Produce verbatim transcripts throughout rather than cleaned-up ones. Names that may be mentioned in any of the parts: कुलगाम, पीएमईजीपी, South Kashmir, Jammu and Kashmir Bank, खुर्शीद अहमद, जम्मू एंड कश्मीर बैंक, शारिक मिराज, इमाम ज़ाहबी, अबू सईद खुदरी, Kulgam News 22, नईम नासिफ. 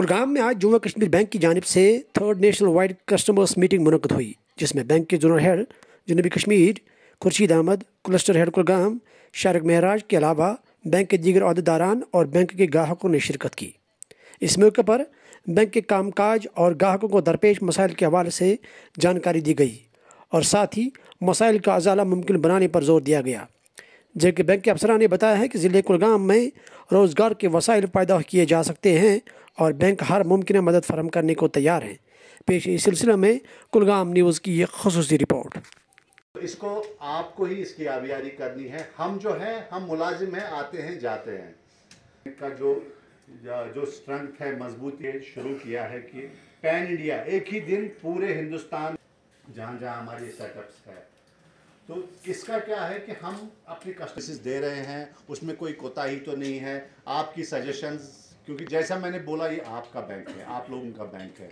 कुलगाम में आज जम्मू एंड कश्मीर बैंक की जानिब से third national wide customers meeting मुनक़द हुई, जिसमें बैंक के जोनल हेड जनूबी कश्मीर खुर्शीद अहमद, क्लस्टर हेड कुलगाम शारिक मिराज के अलावा बैंक के दीगर अहदेदारान और बैंक के ग्राहकों ने शिरकत की। इस मौके पर बैंक के कामकाज और ग्राहकों को दरपेश मसाइल के हवाले से जानकारी दी गई और साथ ही मसाइल का अजाला मुमकिन बनाने पर जोर दिया गया। जबकि बैंक के अफसरान ने बताया है कि ज़िले कुलगाम में रोज़गार के वसाइल पैदा किए जा सकते हैं और बैंक हर मुमकिन मदद फराहम करने को तैयार हैं। पेश इस सिलसिले में कुलगाम न्यूज़ की एक ख़ुसूसी रिपोर्ट। इसको आपको ही इसकी आबियारी करनी है। हम जो हैं, हम मुलाजिम हैं, आते हैं जाते हैं। इनका जो जो स्ट्रेंथ है, मजबूती शुरू किया है कि पैन इंडिया एक ही दिन पूरे हिंदुस्तान जहाँ जहाँ हमारे सेटअप्स है, तो इसका क्या है कि हम अपनी कस्टमर्स दे रहे हैं, उसमें कोई कोताही तो नहीं है। आपकी सजेशंस, क्योंकि जैसा मैंने बोला ये आपका बैंक है, आप लोगों का बैंक है।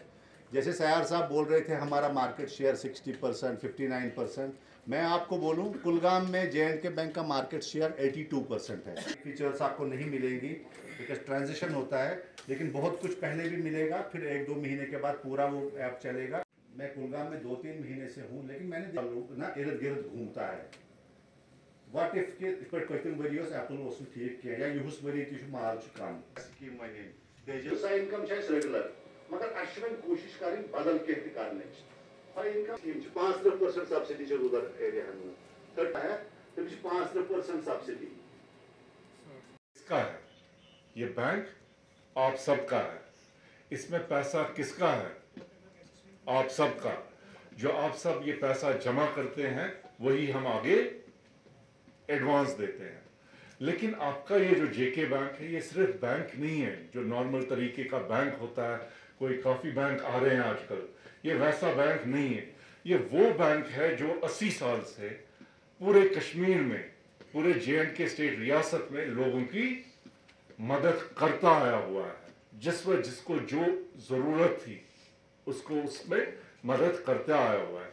जैसे सयार साहब बोल रहे थे हमारा market share sixty percent, fifty nine percent. मैं आपको बोलूं कुलगाम में जे एंड के बैंक का market share eighty two percent है। फीचर्स आपको नहीं मिलेंगी बिकॉज ट्रांजिशन होता है, लेकिन बहुत कुछ पहले भी मिलेगा, फिर एक दो महीने के बाद पूरा वो ऐप चलेगा। मैं कुलगाम में दो तीन महीने से हूँ, लेकिन मैंने ना इर्द गिर्द घूमता है वट इफ के मगर अश्विन कोशिश करें बदल के इंतकाल में और इनका पाँच दस परसेंट सब्सिडी जो उधर एरिया है थर्ड है तो भी पाँच दस परसेंट सब्सिडी इसका है। ये बैंक आप सबका है, इसमें पैसा किसका है? आप सबका। जो आप सब ये पैसा जमा करते हैं वही हम आगे एडवांस देते हैं। लेकिन आपका ये जो जेके बैंक है ये सिर्फ बैंक नहीं है जो नॉर्मल तरीके का बैंक होता है, कोई काफ़ी बैंक आ रहे हैं आजकल, ये वैसा बैंक नहीं है। ये वो बैंक है जो अस्सी साल से पूरे कश्मीर में, पूरे जे एंड के स्टेट रियासत में लोगों की मदद करता आया हुआ है। जिस वह जिसको जो ज़रूरत थी उसको उसमें मदद करता आया हुआ है,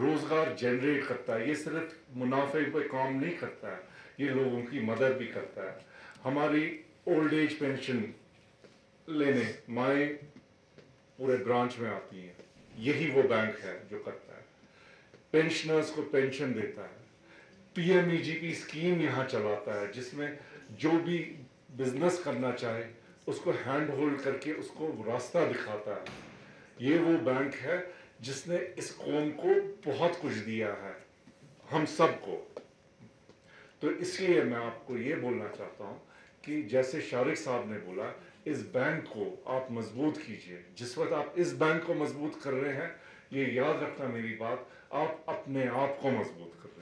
रोज़गार जनरेट करता है। ये सिर्फ मुनाफे पर काम नहीं करता है, ये लोगों की मदद भी करता है। हमारी ओल्ड एज पेंशन लेने माए पूरे ब्रांच में आती है, यही वो बैंक है जो करता है। पेंशनर्स को पेंशन देता है, पीएमईजीपी स्कीम यहाँ चलाता है जिसमें जो भी बिजनेस करना चाहे उसको हैंड होल्ड करके उसको रास्ता दिखाता है। ये वो बैंक है जिसने इस कौम को बहुत कुछ दिया है, हम सबको। तो इसलिए मैं आपको ये बोलना चाहता हूँ कि जैसे शारिक साहब ने बोला, इस बैंक को आप मजबूत कीजिए। जिस वक्त आप इस बैंक को मजबूत कर रहे हैं, ये याद रखना मेरी बात, आप अपने आप को मजबूत कर रहे हैं।